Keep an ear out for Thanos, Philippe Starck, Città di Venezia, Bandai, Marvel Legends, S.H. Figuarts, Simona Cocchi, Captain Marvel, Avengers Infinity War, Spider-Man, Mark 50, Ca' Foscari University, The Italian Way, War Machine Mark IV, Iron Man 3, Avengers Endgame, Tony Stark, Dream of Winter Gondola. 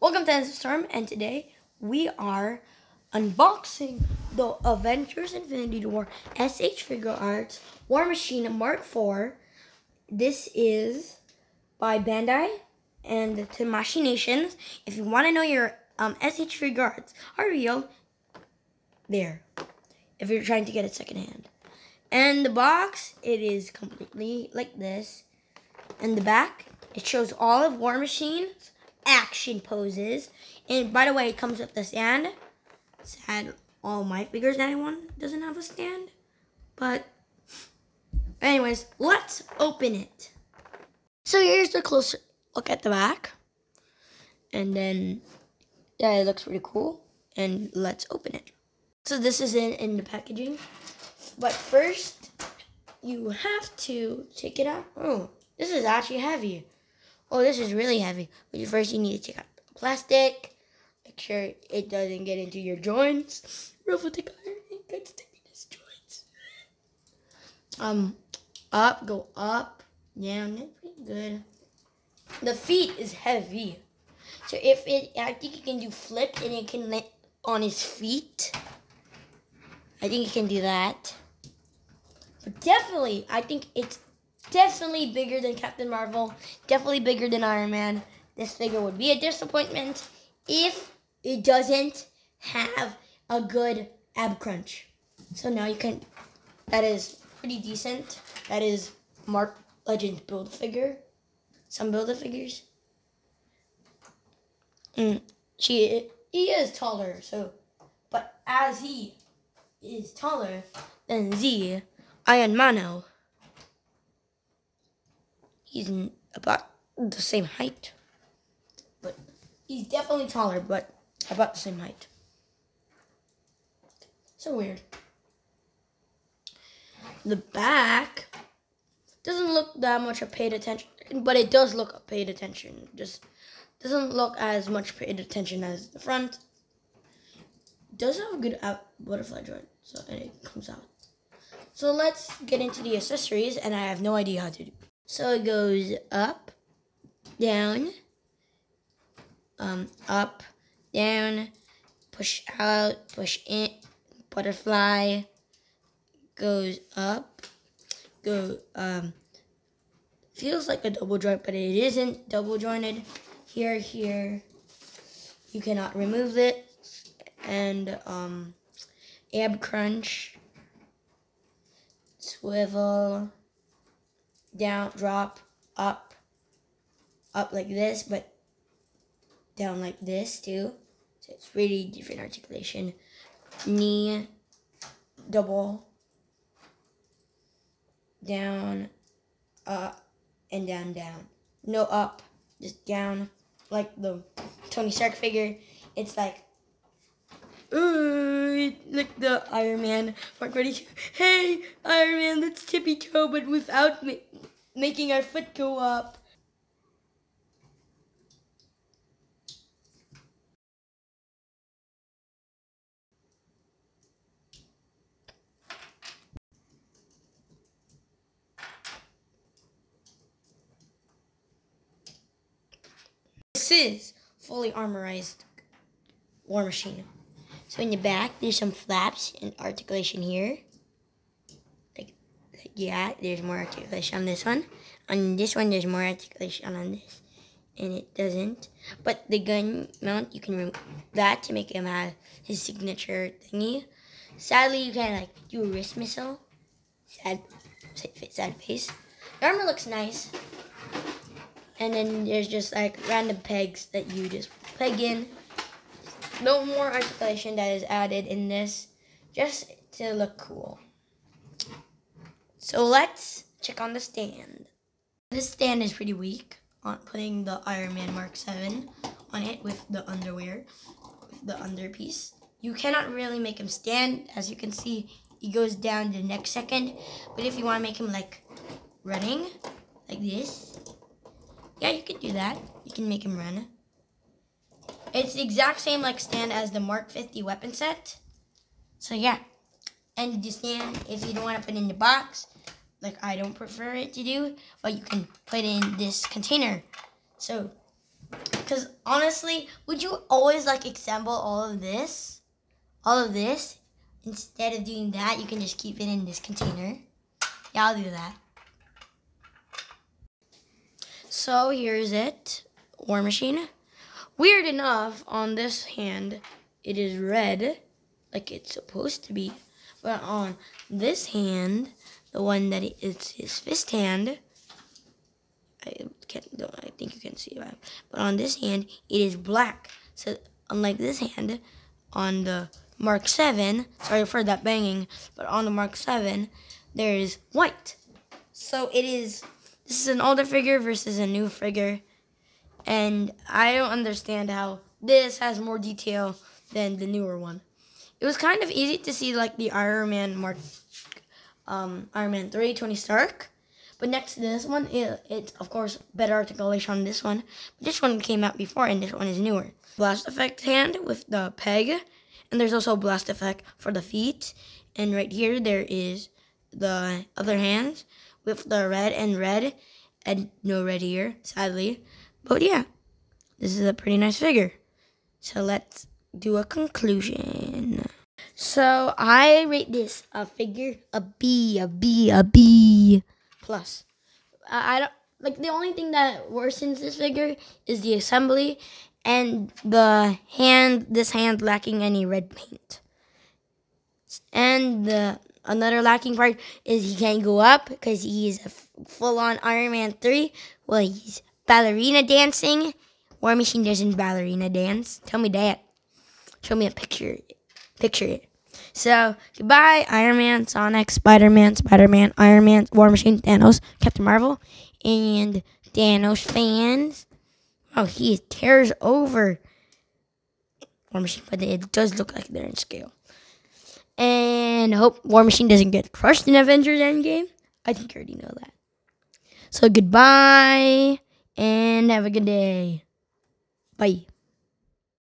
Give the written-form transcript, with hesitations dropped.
Welcome to Storm, and today we are unboxing the Avengers Infinity War S.H. Figuarts War Machine Mark IV. This is by Bandai and to Machinations. If you want to know your S.H. Figuarts are real, there. If you're trying to get it secondhand. And the box, it is completely like this. And the back, it shows all of War Machine's action poses. And by the way, it comes with the stand. It's had all my figures that I want. Doesn't have a stand. But anyways, let's open it. So here's the closer look at the back. And then, yeah, it looks pretty cool. And let's open it. So this is in the packaging. But first, you have to take it out. Oh, this is actually heavy. Oh, this is really heavy. But first, you need to take out the plastic. Make sure it doesn't get into your joints. Ruffle take out everything good stickiness joints. Up, go up, down. That's pretty good. The feet is heavy. So if it, I think it can do flip and it can land on his feet. I think it can do that. But definitely, I think it's definitely bigger than Captain Marvel, definitely bigger than Iron Man. This figure would be a disappointment if it doesn't have a good ab crunch. So now you can, that is pretty decent. That is Mark Legends Build-A-Figure. Some Build-A-Figures. He is taller, so, but as he is taller than the Iron Mano. He's about the same height, but he's definitely taller, but about the same height. So weird. The back doesn't look that much of paid attention, but it does look paid attention. Just doesn't look as much paid attention as the front. Does have a good butterfly joint, so and it comes out. So let's get into the accessories, and I have no idea how to do. So it goes up, down, up, down, push out, push in, butterfly, goes up, go. Feels like a double joint, but it isn't double jointed. Here, you cannot remove it. And ab crunch, swivel, down, drop, up like this, but down like this too. So it's really different articulation. Knee, double, down, and down. No up, just down, like the Tony Stark figure. It's like, ooh, like the Iron Man Mark 50. Hey, Iron Man, let's tippy toe, but without making our foot go up. This is fully armorized War Machine. So in the back, there's some flaps and articulation here. Like yeah, there's more articulation on this one. On this one, there's more articulation on this. And it doesn't. But the gun mount, you can remove that to make him have his signature thingy. Sadly, you can't like do a wrist missile. Sad face. The armor looks nice. And then there's just like random pegs that you just peg in. No more articulation that is added in this, just to look cool. So let's check on the stand. This stand is pretty weak on putting the Iron Man Mark 7 on it with the underwear, with the underpiece. You cannot really make him stand. As you can see, he goes down the next second. But if you want to make him like running, like this, yeah, you can do that. You can make him run. It's the exact same like stand as the Mark 50 weapon set. So yeah. And the stand, if you don't want to put it in the box, like I don't prefer it to do, but you can put it in this container. So Because honestly, would you always like assemble all of this? Instead of doing that, you can just keep it in this container. Yeah, I'll do that. So here's it, War Machine. Weird enough, on this hand, it is red, like it's supposed to be. But on this hand, the one that is his fist hand, I think you can see that. But on this hand, it is black. So unlike this hand, on the Mark 7, sorry for that banging, but on the Mark 7, there is white. So this is an older figure versus a new figure. And I don't understand how this has more detail than the newer one. It was kind of easy to see like the Iron Man 3, Tony Stark. But next to this one, it's of course better articulation on this one. But this one came out before and this one is newer. Blast Effect hand with the peg. And there's also Blast Effect for the feet. And right here there is the other hand with the red and no red here, sadly. But yeah, this is a pretty nice figure. So let's do a conclusion. So I rate this a B. Plus, I don't like the only thing that worsens this figure is the assembly and the hand. This hand lacking any red paint, and another lacking part is he can't go up because he's a full-on Iron Man 3. Well, he's ballerina dancing. War Machine doesn't ballerina dance. Tell me that. Show me a picture. Picture it. So, goodbye, Iron Man, Sonic, Spider-Man, Iron Man, War Machine, Thanos, Captain Marvel, and Thanos fans. Oh, he tears over War Machine, but it does look like they're in scale. And I hope War Machine doesn't get crushed in Avengers Endgame. I think you already know that. So, goodbye, and have a good day. Bye.